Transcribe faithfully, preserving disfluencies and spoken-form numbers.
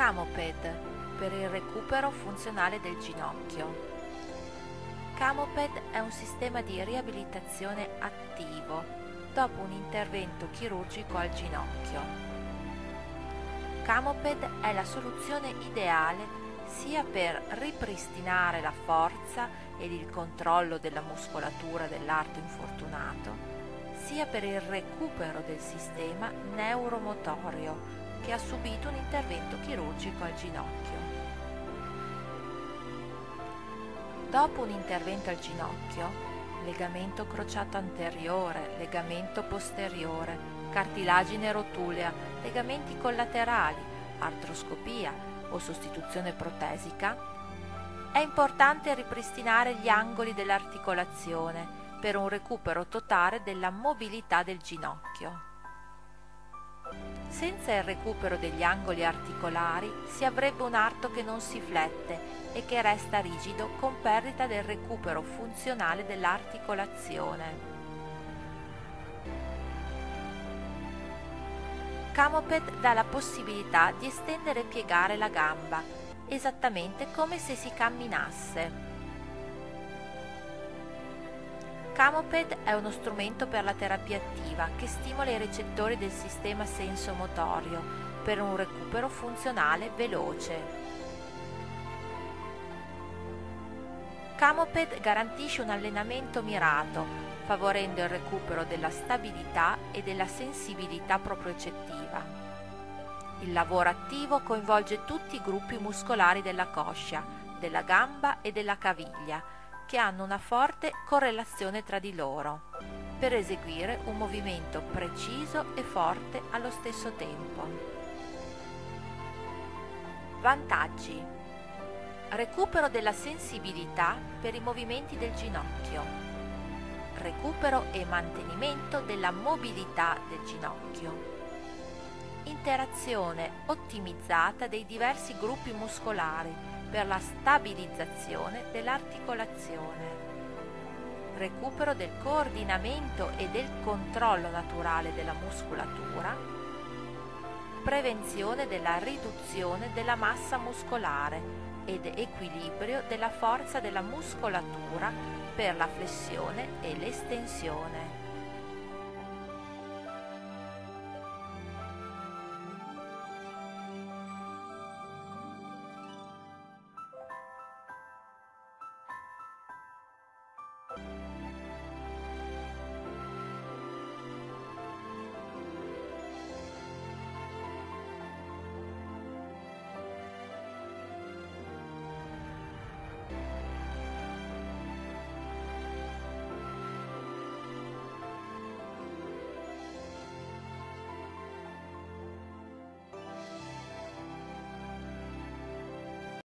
Camoped per il recupero funzionale del ginocchio. Camoped è un sistema di riabilitazione attivo dopo un intervento chirurgico al ginocchio. Camoped è la soluzione ideale sia per ripristinare la forza ed il controllo della muscolatura dell'arto infortunato, sia per il recupero del sistema neuromotorio che ha subito un intervento chirurgico al ginocchio. Dopo un intervento al ginocchio, legamento crociato anteriore, legamento posteriore, cartilagine rotulea, legamenti collaterali, artroscopia o sostituzione protesica, è importante ripristinare gli angoli dell'articolazione per un recupero totale della mobilità del ginocchio. Senza il recupero degli angoli articolari si avrebbe un arto che non si flette e che resta rigido con perdita del recupero funzionale dell'articolazione. Camoped dà la possibilità di estendere e piegare la gamba, esattamente come se si camminasse. Camoped è uno strumento per la terapia attiva che stimola i recettori del sistema sensomotorio per un recupero funzionale veloce. Camoped garantisce un allenamento mirato, favorendo il recupero della stabilità e della sensibilità propriocettiva. Il lavoro attivo coinvolge tutti i gruppi muscolari della coscia, della gamba e della caviglia, che hanno una forte correlazione tra di loro, per eseguire un movimento preciso e forte allo stesso tempo. Vantaggi: recupero della sensibilità per i movimenti del ginocchio, recupero e mantenimento della mobilità del ginocchio, interazione ottimizzata dei diversi gruppi muscolari per la stabilizzazione dell'articolazione, recupero del coordinamento e del controllo naturale della muscolatura, prevenzione della riduzione della massa muscolare ed equilibrio della forza della muscolatura per la flessione e l'estensione.